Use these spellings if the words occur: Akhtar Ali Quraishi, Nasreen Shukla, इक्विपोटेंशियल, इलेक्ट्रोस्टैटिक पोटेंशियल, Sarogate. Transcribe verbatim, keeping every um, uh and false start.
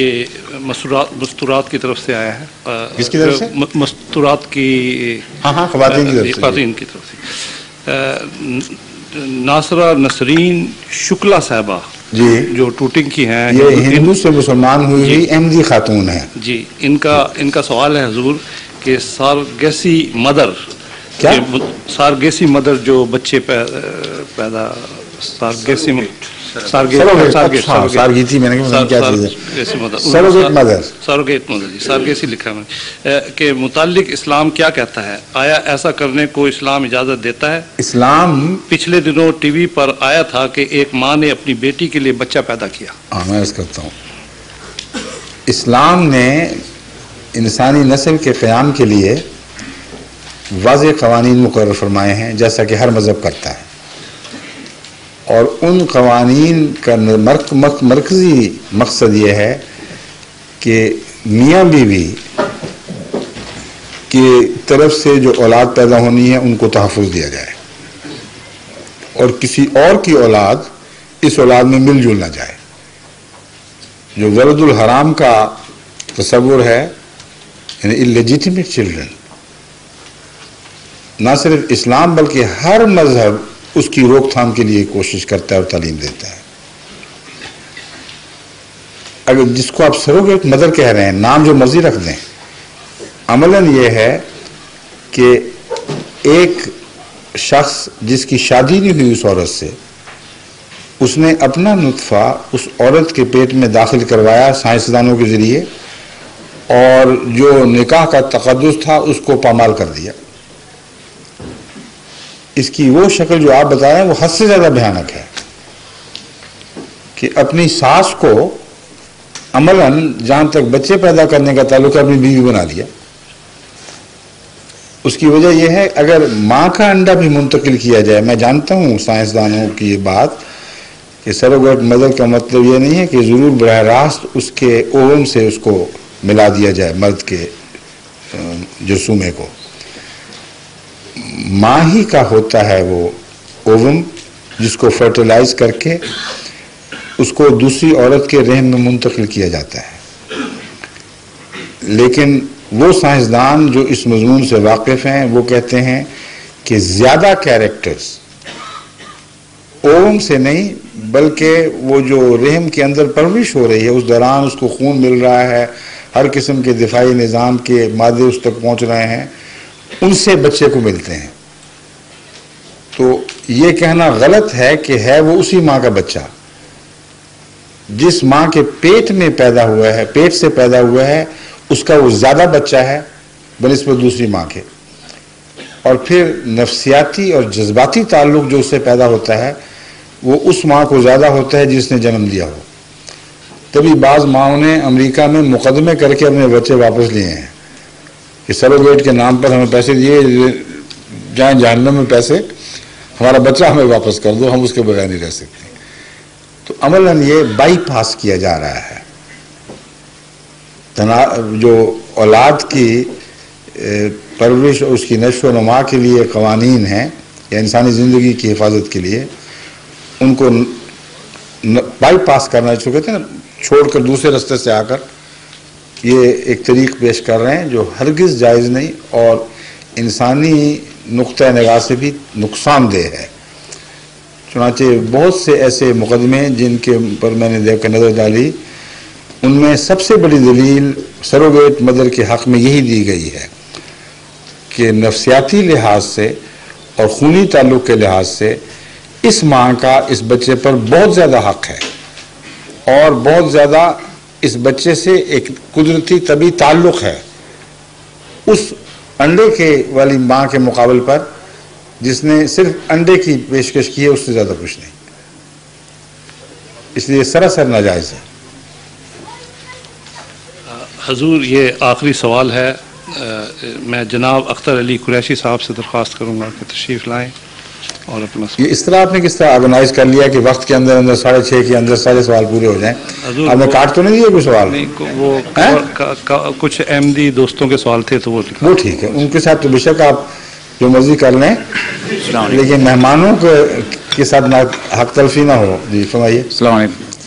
ये मस्तूरात मस्तूरात की तरफ से आया है। किसकी तरफ से? मस्तूरात की, हाँ हाँ, ख़वातीन की तरफ से, ख़वातीन की तरफ से। नासरा नसरीन शुक्ला साहबा जी, जो टूटिंग की हैं, ये हिंदू से मुसलमान हुई हुई अहमदी खातून हैं जी। इनका इनका सवाल है हुजूर कि सारगेसी मदर, क्या सारगेसी मदर जो बच्चे पैदा, सारगेसी सारगेसी मैंने सारगेट मदर जी, सारगेसी लिखा है के मुतालिक इस्लाम क्या कहता है? आया ऐसा करने को इस्लाम इजाज़त देता है? इस्लाम, पिछले दिनों टीवी पर आया था कि एक माँ ने अपनी बेटी के लिए बच्चा पैदा किया। मैं अर्ज़ करता हूँ, इस्लाम ने इंसानी नस्ल के क़याम के लिए वाज़े क़वानीन मुक़र्रर फरमाए हैं, जैसा कि हर मज़हब करता है, और उन क़वानीन का मर्क, मर्क, मरकज़ी मकसद ये है कि मियाँ बीवी की तरफ से जो औलाद पैदा होनी है उनको तहफ़्फ़ुज़ दिया जाए और किसी और की औलाद इस औलाद में मिलजुल ना जाए। जो वलदुल हराम का तसव्वुर है, यानी इलेजिटिमेट चिल्ड्रन, ना सिर्फ इस्लाम बल्कि हर मज़हब उसकी रोकथाम के लिए कोशिश करता है और तालीम देता है। अगर जिसको आप सरोगेट मदर कह रहे हैं, नाम जो मर्जी रख दें, अमलन ये है कि एक शख्स जिसकी शादी नहीं हुई उस औरत से, उसने अपना नुत्फ़ा उस औरत के पेट में दाखिल करवाया साइंसदानों के ज़रिए, और जो निकाह का तक़द्दुस था उसको पामाल कर दिया। इसकी वो शक्ल जो आप बता रहे हैं वो हद से ज़्यादा भयानक है कि अपनी सास को अमलन, जहाँ तक बच्चे पैदा करने का ताल्लुक है, अपनी बीवी बना दिया। उसकी वजह यह है, अगर माँ का अंडा भी मुंतकिल किया जाए, मैं जानता हूँ साइंसदानों की ये बात कि सरोगेट मदर का मतलब ये नहीं है कि ज़रूर बरह रास्त उसके ओवम से उसको मिला दिया जाए मर्द के जसूमे को, माँ ही का होता है वो ओवम जिसको फर्टिलाइज करके उसको दूसरी औरत के रहन में मुंतकिल किया जाता है। लेकिन वो साइंसदान जो इस मजमून से वाकिफ़ हैं वो कहते हैं कि ज़्यादा कैरेक्टर्स ओवम से नहीं बल्कि वो जो रहन के अंदर परवरिश हो रही है उस दौरान उसको खून मिल रहा है, हर किस्म के दिफाई निज़ाम के मादे उस तक पहुँच रहे हैं, उनसे बच्चे को मिलते हैं। तो ये कहना गलत है कि है वो उसी माँ का बच्चा जिस माँ के पेट में पैदा हुआ है, पेट से पैदा हुआ है, उसका वो ज़्यादा बच्चा है बनिस्बत दूसरी माँ के। और फिर नफ्सियाती और जज्बाती ताल्लुक जो उससे पैदा होता है वो उस माँ को ज़्यादा होता है जिसने जन्म दिया हो। तभी बाज़ माँओं ने अमेरिका में मुकदमे करके अपने बच्चे वापस लिए हैं कि सरोगेट के नाम पर हमें पैसे दिए, जाए जहन्नम में पैसे, हमारा बच्चा हमें वापस कर दो, हम उसके बगैर नहीं रह सकते। तो अमलन ये बाईपास किया जा रहा है, तना जो औलाद की परवरिश और उसकी नशो नमा के लिए क़वानीन हैं या इंसानी ज़िंदगी की हिफाजत के लिए, उनको बाईपास करना चुके थे ना, छोड़ कर दूसरे रास्ते से आकर ये एक तरीक़ पेश कर रहे हैं जो हरगिज़ जायज़ नहीं और इंसानी नुक़्ता निगाह से भी नुकसानदेह है। चुनाचे बहुत से ऐसे मुकदमे जिनके ऊपर मैंने देख कर नज़र डाली, उनमें सबसे बड़ी दलील सरोगेट मदर के हक़ में यही दी गई है कि नफ्सियाती लिहाज से और खूनी ताल्लुक़ के लिहाज से इस माँ का इस बच्चे पर बहुत ज़्यादा हक़ है और बहुत ज़्यादा इस बच्चे से एक कुदरती तबी ताल्लुक़ है उस अंडे के वाली माँ के मुकाबले पर जिसने सिर्फ अंडे की पेशकश की है, उससे ज़्यादा कुछ नहीं। इसलिए सरासर नाजायज़ है। हजूर ये आखिरी सवाल है, आ, मैं जनाब अख्तर अली कुरैशी साहब से दरख्वास्त करूँगा कि तशरीफ़ लाएँ और अपना ये इस तरह आपने किस तरह ऑर्गेनाइज कर लिया कि वक्त के अंदर अंदर साढ़े छः के अंदर सारे सवाल पूरे हो जाएं। आपने काट तो नहीं दिया कोई सवाल? नहीं, वो का, का, कुछ अहमदी दोस्तों के सवाल थे तो वो वो ठीक है, उनके साथ तो बेशक आप जो मर्जी कर लें, लेकिन मेहमानों के साथ ना हक तलफी ना हो जी। फरमाइए।